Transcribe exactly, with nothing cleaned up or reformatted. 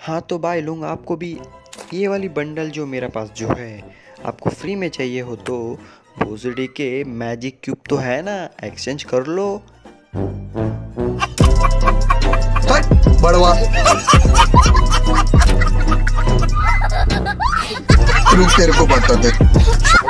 हाँ तो भाई लोग, आपको भी ये वाली बंडल जो मेरे पास जो है आपको फ्री में चाहिए हो तो भोसड़ी के मैजिक क्यूब तो है ना, एक्सचेंज कर लो। बड़वा तेरे को बताते